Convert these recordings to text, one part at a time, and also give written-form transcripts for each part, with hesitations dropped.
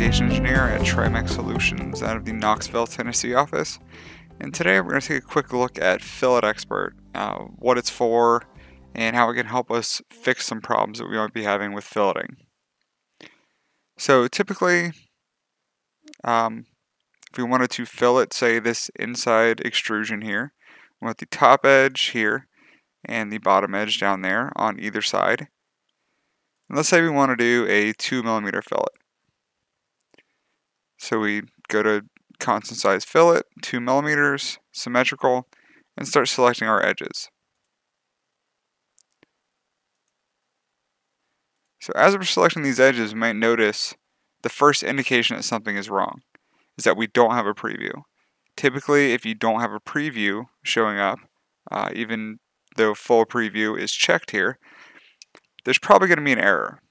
Application Engineer at TriMech Solutions out of the Knoxville, Tennessee office. And today we're going to take a quick look at Fillet Expert, what it's for, and how it can help us fix some problems that we might be having with filleting. So typically, if we wanted to fillet, say, this inside extrusion here, we want the top edge here and the bottom edge down there on either side. And let's say we want to do a 2 mm fillet. So we go to constant size fillet, 2 mm, symmetrical, and start selecting our edges. So as we're selecting these edges, we might notice the first indication that something is wrong is that we don't have a preview. Typically, if you don't have a preview showing up, even though full preview is checked here, there's probably going to be an error.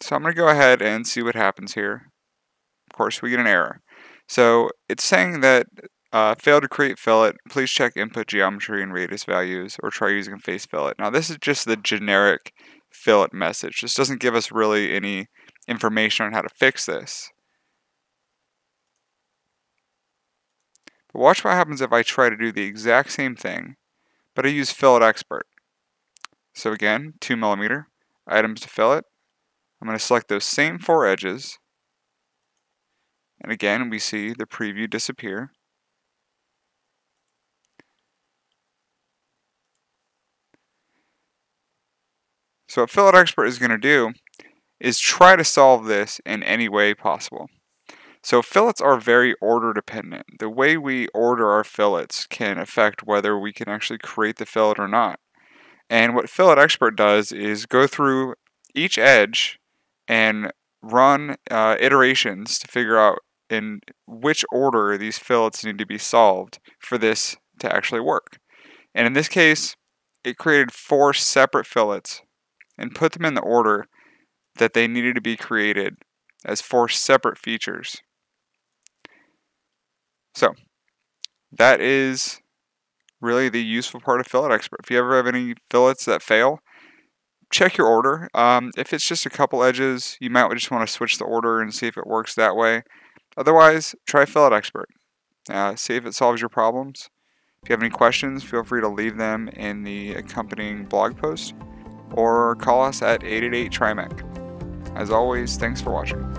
So I'm going to go ahead and see what happens here. Of course, we get an error. So it's saying that failed to create fillet, please check input geometry and radius values or try using face fillet. Now this is just the generic fillet message. This doesn't give us really any information on how to fix this. But watch what happens if I try to do the exact same thing, but I use Fillet Expert. So again, 2 mm. Items to fillet. I'm going to select those same 4 edges. And again, we see the preview disappear. So what Fillet Expert is going to do is try to solve this in any way possible. So fillets are very order dependent. The way we order our fillets can affect whether we can actually create the fillet or not. And what Fillet Expert does is go through each edge and run iterations to figure out in which order these fillets need to be solved for this to actually work. And in this case, it created 4 separate fillets and put them in the order that they needed to be created as 4 separate features. So that is really the useful part of Fillet Expert. If you ever have any fillets that fail, check your order. If it's just a couple edges, you might just want to switch the order and see if it works that way. Otherwise, try Fillet Expert. See if it solves your problems. If you have any questions, feel free to leave them in the accompanying blog post or call us at 888-TRIMEC. As always, thanks for watching.